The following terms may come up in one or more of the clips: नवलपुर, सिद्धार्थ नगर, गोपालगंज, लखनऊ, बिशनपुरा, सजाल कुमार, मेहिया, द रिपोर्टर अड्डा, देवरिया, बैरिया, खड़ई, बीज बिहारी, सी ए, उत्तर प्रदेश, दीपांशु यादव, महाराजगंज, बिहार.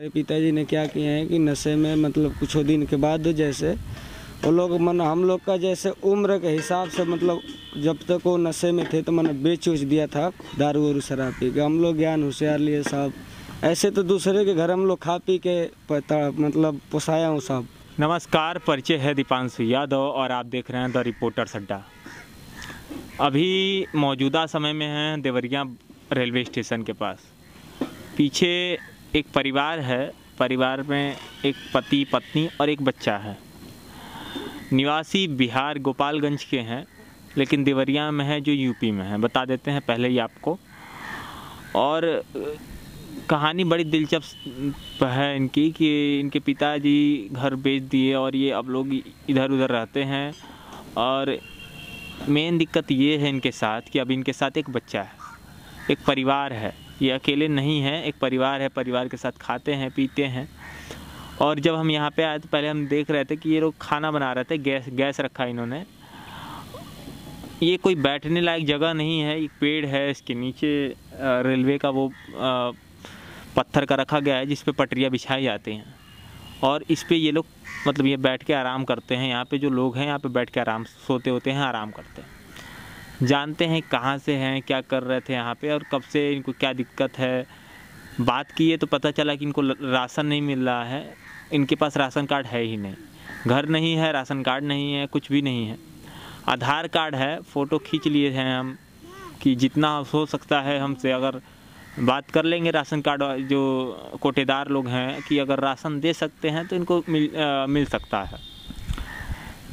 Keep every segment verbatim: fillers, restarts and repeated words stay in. मेरे पिताजी ने क्या किए हैं कि नशे में मतलब कुछ दिन के बाद जैसे वो लोग मन हम लोग का जैसे उम्र के हिसाब से मतलब जब तक वो नशे में थे तो मैंने बेच उच दिया था दारू और शराब पी के। हम लोग ज्ञान होशियार लिए साहब, ऐसे तो दूसरे के घर हम लोग खा पी के पता मतलब पोसाया हूँ साहब। नमस्कार, परिचय है दीपांशु यादव और आप देख रहे हैं द रिपोर्टर अड्डा। अभी मौजूदा समय में हैं देवरिया रेलवे स्टेशन के पास। पीछे एक परिवार है, परिवार में एक पति पत्नी और एक बच्चा है। निवासी बिहार गोपालगंज के हैं लेकिन देवरिया में है जो यूपी में है, बता देते हैं पहले ही आपको। और कहानी बड़ी दिलचस्प है इनकी कि इनके पिताजी घर बेच दिए और ये अब लोग इधर उधर रहते हैं। और मेन दिक्कत ये है इनके साथ कि अब इनके साथ एक बच्चा है, एक परिवार है, ये अकेले नहीं है, एक परिवार है, परिवार के साथ खाते हैं पीते हैं। और जब हम यहाँ पे आए तो पहले हम देख रहे थे कि ये लोग खाना बना रहे थे, गैस गैस रखा इन्होंने। ये कोई बैठने लायक जगह नहीं है, एक पेड़ है इसके नीचे रेलवे का वो आ, पत्थर का रखा गया है जिस पे पटरियाँ बिछाई जाती हैं और इस पे ये लोग मतलब ये बैठ के आराम करते हैं। यहाँ पे जो लोग हैं यहाँ पे बैठ के आराम सोते होते हैं, आराम करते हैं। जानते हैं कहाँ से हैं, क्या कर रहे थे यहाँ पे और कब से इनको क्या दिक्कत है। बात किए तो पता चला कि इनको राशन नहीं मिल रहा है, इनके पास राशन कार्ड है ही नहीं, घर नहीं है, राशन कार्ड नहीं है, कुछ भी नहीं है। आधार कार्ड है, फ़ोटो खींच लिए हैं हम कि जितना हो सकता है हमसे अगर बात कर लेंगे राशन कार्ड जो कोटेदार लोग हैं कि अगर राशन दे सकते हैं तो इनको मिल आ, मिल सकता है।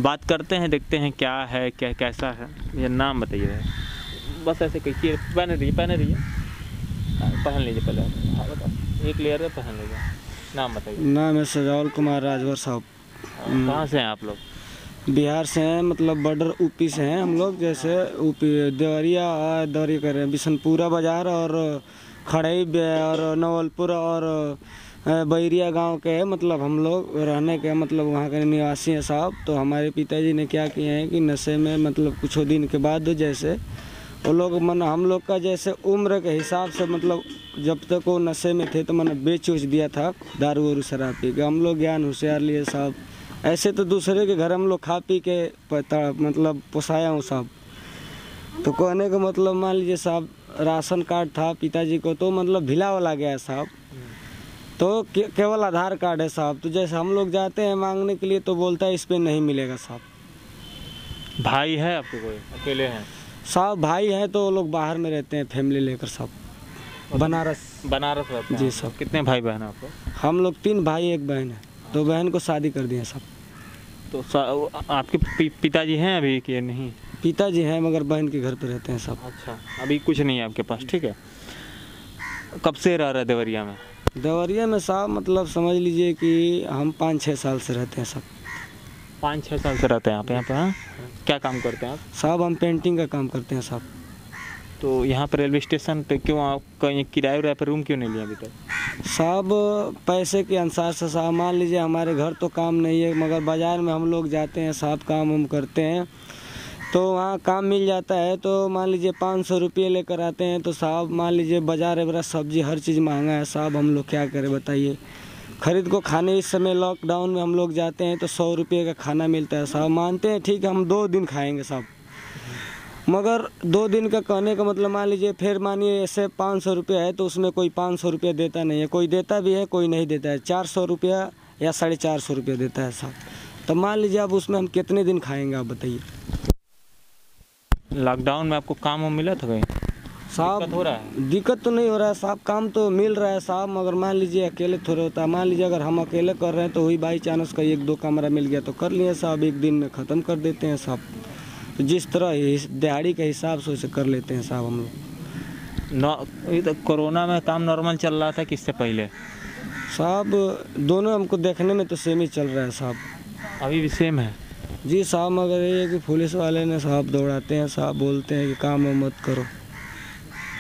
बात करते हैं, देखते हैं क्या है, क्या कैसा है। ये नाम बताइए बस, ऐसे कहिए। पहन रही पहन रही पहन लीजिए पहले, एक लेयर है, पहन लीजिए। नाम बताइए। नाम है सजाल कुमार राजवर साहब। कहाँ से हैं आप लोग? बिहार से हैं, मतलब बॉर्डर यूपी से हैं हम लोग। जैसे यूपी देवरिया देवरिया कर रहे हैं, बिशनपुरा बाज़ार और खड़ई और नवलपुर और बैरिया गांव के मतलब हम लोग रहने के मतलब वहां के निवासी हैं साहब। तो हमारे पिताजी ने क्या किए हैं कि नशे में मतलब कुछ दिन के बाद जैसे वो लोग मन हम लोग का जैसे उम्र के हिसाब से मतलब जब तक वो नशे में थे तो मैंने बेच उच दिया था दारू और शराब पी के। हम लोग ज्ञान होशियार लिए साहब, ऐसे तो दूसरे के घर हम लोग खा पी के पता मतलब पोसाया हूँ साहब। तो कहने का मतलब मान लीजिए साहब, राशन कार्ड था पिताजी को तो मतलब भिला वाला गया साहब, तो के, केवल आधार कार्ड है साहब। तो जैसे हम लोग जाते हैं मांगने के लिए तो बोलता है इस पे नहीं मिलेगा साहब। भाई है आपके कोई? अकेले हैं साहब, भाई है तो वो लोग बाहर में रहते हैं फैमिली लेकर साहब, बनारस बनारस रहते हैं जी साहब। कितने भाई बहन हैं आपको? हम लोग तीन भाई एक बहन है, दो बहन को शादी कर दिए साहब। तो आपके पि, पिताजी हैं अभी कि नहीं? पिताजी हैं मगर बहन के घर पे रहते हैं साहब। अच्छा, अभी कुछ नहीं है आपके पास, ठीक है। कब से रह रहे देवरिया में? देवरिया में साहब मतलब समझ लीजिए कि हम पाँच छः साल से रहते हैं साहब। पाँच छः साल से रहते हैं आप यहाँ पे? हाँ। क्या काम करते हैं आप? साहब हम पेंटिंग का काम करते हैं साहब। तो यहाँ पर रेलवे स्टेशन पे क्यों आप कहीं किराए उराए पर रूम क्यों नहीं लिया अभी तक? साहब पैसे के अनुसार से साहब, मान लीजिए हमारे घर तो काम नहीं है मगर बाज़ार में हम लोग जाते हैं साहब, काम हम करते हैं तो वहाँ काम मिल जाता है। तो मान लीजिए पाँच सौ रुपये लेकर आते हैं तो साहब मान लीजिए बाज़ार वगैरह सब्जी हर चीज़ महंगा है साहब, हम लोग क्या करें बताइए। खरीद को खाने इस समय लॉकडाउन में हम लोग जाते हैं तो सौ रुपये का खाना मिलता है साहब, मानते हैं ठीक है हम दो दिन खाएंगे साहब, मगर दो दिन का कहने का मतलब मान लीजिए फिर मानिए ऐसे पाँच सौ रुपये है तो उसमें कोई पाँच सौ रुपये देता नहीं है, कोई देता भी है कोई नहीं देता है, चार सौ रुपया या साढ़े चार सौ रुपये देता है साहब। तो मान लीजिए अब उसमें हम कितने दिन खाएँगे आप बताइए। लॉकडाउन में आपको काम वो मिला था साहब? हो रहा है दिक्कत तो नहीं हो रहा है साहब, काम तो मिल रहा है साहब मगर मान लीजिए अकेले थोड़ा होता है। मान लीजिए अगर हम अकेले कर रहे हैं तो वही बाई चांस का एक दो कमरा मिल गया तो कर लिए साहब, एक दिन में ख़त्म कर देते हैं साहब। तो जिस तरह दिहाड़ी के हिसाब से उसे कर लेते हैं साहब हम लोग। तो कोरोना में काम नॉर्मल चल रहा था कि इससे पहले? साहब दोनों हमको देखने में तो सेम ही चल रहा है साहब, अभी भी सेम है जी साहब। मगर ये है कि पुलिस वाले ने साहब दौड़ाते हैं साहब, बोलते हैं कि काम वाम मत करो।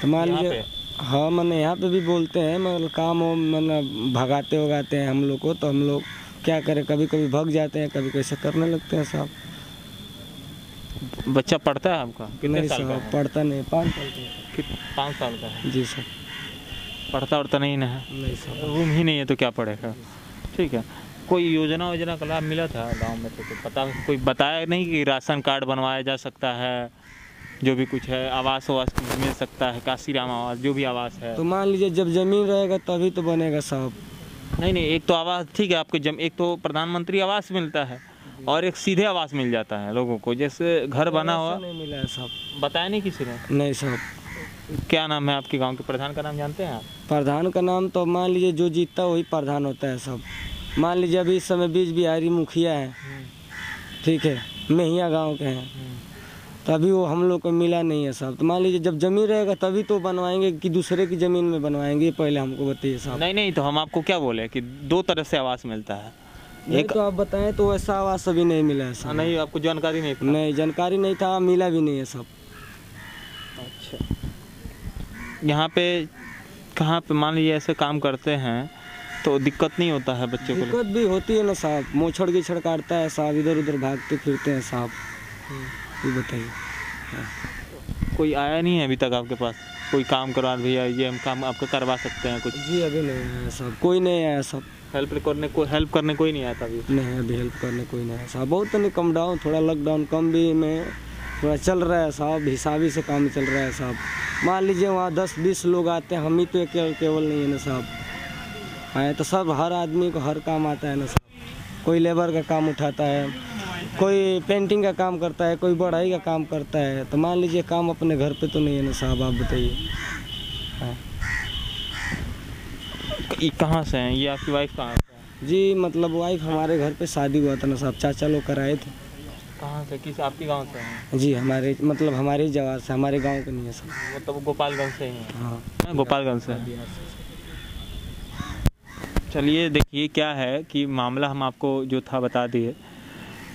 तो मान लीजिए हाँ मैंने यहाँ पे भी बोलते हैं मगर काम वाम मैंने भगाते वगाते हैं हम लोग को, तो हम लोग क्या करें, कभी कभी भग जाते हैं, कभी कैसे करने लगते हैं साहब। बच्चा पढ़ता है आपका? नहीं साहब पढ़ता नहीं, पाँच साल का। पाँच साल का है जी साहब। पढ़ता उड़ता नहीं ना है, रूम ही नहीं है तो क्या पढ़ेगा। ठीक है, कोई योजना वोजना का लाभ मिला था गाँव में तो, तो पता कोई बताया नहीं कि राशन कार्ड बनवाया जा सकता है, जो भी कुछ है आवास वास मिल सकता है, काशीराम आवास जो भी आवास है। तो मान लीजिए जब जमीन रहेगा तभी तो बनेगा सब। नहीं नहीं, एक तो आवास ठीक है आपके जम, एक तो प्रधानमंत्री आवास मिलता है और एक सीधे आवास मिल जाता है लोगों को, जैसे घर बना हुआ नहीं मिला है साहब, बताया नहीं किसी ने। नहीं साहब। क्या नाम है आपके गांव के प्रधान का, नाम जानते हैं आप? प्रधान का नाम तो मान लीजिए जो जीतता वही प्रधान होता है साहब। मान लीजिए अभी इस समय बीज बिहारी मुखिया है, ठीक है, मेहिया गाँव के हैं, तभी वो हम लोग को मिला नहीं है साहब। तो मान लीजिए जब जमीन रहेगा तभी तो बनवाएंगे कि दूसरे की ज़मीन में बनवाएंगे, पहले हमको बताइए साहब। नहीं नहीं, तो हम आपको क्या बोले कि दो तरह से आवास मिलता है, एक तो आप बताएं तो वैसा आवास अभी नहीं मिला है साहब। नहीं, आपको जानकारी नहीं? नहीं, जानकारी नहीं था, मिला भी नहीं है साहब। अच्छा, यहाँ पे कहाँ पे मान लीजिए ऐसे काम करते हैं तो दिक्कत नहीं होता है बच्चों को? दिक्कत भी होती है ना साहब, मोछड़ की छड़ काटता है साहब, इधर उधर भागते फिरते हैं साहब। बताइए, कोई आया नहीं है अभी तक आपके पास कोई काम करवा भैया ये हम काम आपका करवा सकते हैं कुछ? जी अभी नहीं आया साहब, कोई नहीं आया साहब। हेल्प करने कोई हेल्प करने कोई नहीं आया था अभी? नहीं, अभी हेल्प करने कोई नहीं आया साहब। बहुत नहीं, कम डाउन थोड़ा लॉकडाउन कम भी में थोड़ा चल रहा है साहब, हिसाबी से काम चल रहा है साहब। मान लीजिए वहाँ दस बीस लोग आते हैं, हम ही तो केवल नहीं है ना साहब, आए तो सब हर आदमी को हर काम आता है ना साहब। कोई लेबर का काम उठाता है, कोई पेंटिंग का काम करता है, कोई बढ़ाई का काम करता है, तो मान लीजिए काम अपने घर पे तो नहीं है ना साहब। आप बताइए कहाँ से हैं ये आपकी वाइफ? कहाँ से? जी मतलब वाइफ हमारे घर पे शादी हुआ था ना साहब, चाचा लोग कराए थे। कहाँ से, किस आपके गांव से हैं? जी हमारे मतलब हमारे जवाब से, हमारे गांव के नहीं है साहब, मतलब गोपालगंज से ही है। हाँ, गोपालगंज से। चलिए देखिए क्या है कि मामला हम आपको जो था बता दिए,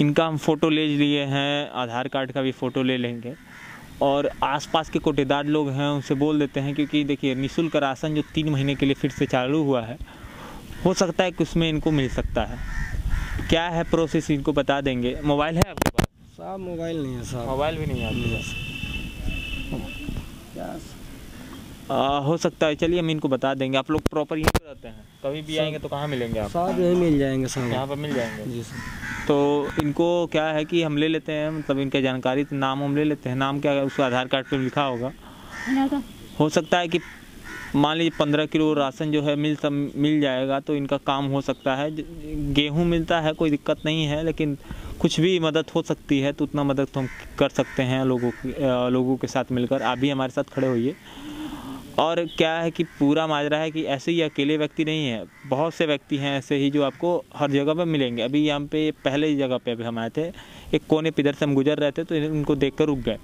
इनका हम फ़ोटो ले लिए हैं, आधार कार्ड का भी फ़ोटो ले लेंगे और आसपास के कोटेदार लोग हैं उनसे बोल देते हैं, क्योंकि देखिए निःशुल्क राशन जो तीन महीने के लिए फिर से चालू हुआ है, हो सकता है कि उसमें इनको मिल सकता है। क्या है प्रोसेस इनको बता देंगे। मोबाइल है आपके पास साहब? मोबाइल नहीं है साहब। मोबाइल भी नहीं है आपके पास? आ, हो सकता है, चलिए हम इनको बता देंगे। आप लोग प्रॉपर यहीं पर रहते हैं, कभी भी आएंगे तो कहाँ मिलेंगे आप साहब? यहीं मिल जाएंगे साहब, यहाँ पर मिल जाएंगे जी सर। तो इनको क्या है कि हम ले लेते हैं, मतलब इनका जानकारी तो नाम हम ले लेते हैं। नाम क्या है उसका आधार कार्ड पे लिखा होगा, हो सकता है कि मान लीजिए पंद्रह किलो राशन जो है मिल सब मिल जाएगा तो इनका काम हो सकता है। गेहूं मिलता है, कोई दिक्कत नहीं है, लेकिन कुछ भी मदद हो सकती है तो उतना मदद तो हम कर सकते हैं लोगों की, लोगों के साथ मिलकर। आप भी हमारे साथ खड़े होइए। और क्या है कि पूरा माजरा है कि ऐसे ही अकेले व्यक्ति नहीं है, बहुत से व्यक्ति हैं ऐसे ही जो आपको हर जगह पे मिलेंगे। अभी यहाँ पे पहले जगह पे अभी हम आए थे, एक कोने पे इधर से हम गुजर रहे थे तो इनको देखकर रुक गए।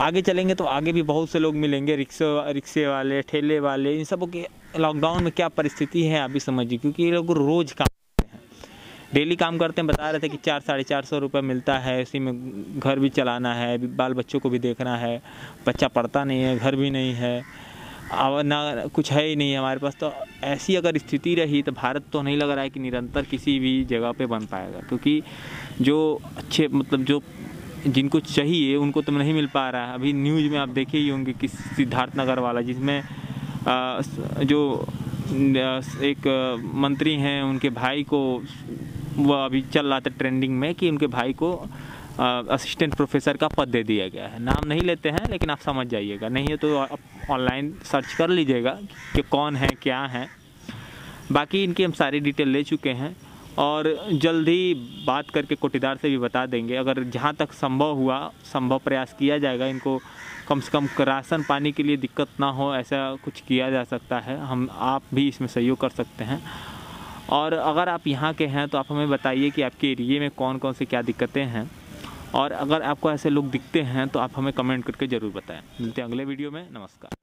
आगे चलेंगे तो आगे भी बहुत से लोग मिलेंगे, रिक्शे रिक्शे वाले, ठेले वाले। इन सबों के लॉकडाउन में क्या परिस्थिति है आप भी समझिए, क्योंकि ये लोग रोज़ काम करते हैं, डेली काम करते हैं। बता रहे थे कि चार साढ़े चार सौ रुपये मिलता है, इसी में घर भी चलाना है, बाल बच्चों को भी देखना है। बच्चा पढ़ता नहीं है, घर भी नहीं है, अब ना कुछ है ही नहीं हमारे पास। तो ऐसी अगर स्थिति रही तो भारत तो नहीं लग रहा है कि निरंतर किसी भी जगह पे बन पाएगा, क्योंकि जो अच्छे मतलब जो जिनको चाहिए उनको तो नहीं मिल पा रहा है। अभी न्यूज़ में आप देखे ही होंगे कि सिद्धार्थ नगर वाला, जिसमें आ, जो एक मंत्री हैं उनके भाई को, वह अभी चल रहा था ट्रेंडिंग में कि उनके भाई को असिस्टेंट प्रोफेसर का पद दे दिया गया है। नाम नहीं लेते हैं लेकिन आप समझ जाइएगा, नहीं है तो आप ऑनलाइन सर्च कर लीजिएगा कि कौन है क्या है। बाकी इनकी हम सारी डिटेल ले चुके हैं और जल्द ही बात करके कोटेदार से भी बता देंगे। अगर जहां तक संभव हुआ संभव प्रयास किया जाएगा, इनको कम से कम राशन पानी के लिए दिक्कत ना हो, ऐसा कुछ किया जा सकता है। हम आप भी इसमें सहयोग कर सकते हैं। और अगर आप यहाँ के हैं तो आप हमें बताइए कि आपके एरिए में कौन कौन से क्या दिक्कतें हैं, और अगर आपको ऐसे लोग दिखते हैं तो आप हमें कमेंट करके ज़रूर बताएं। मिलते हैं अगले वीडियो में, नमस्कार।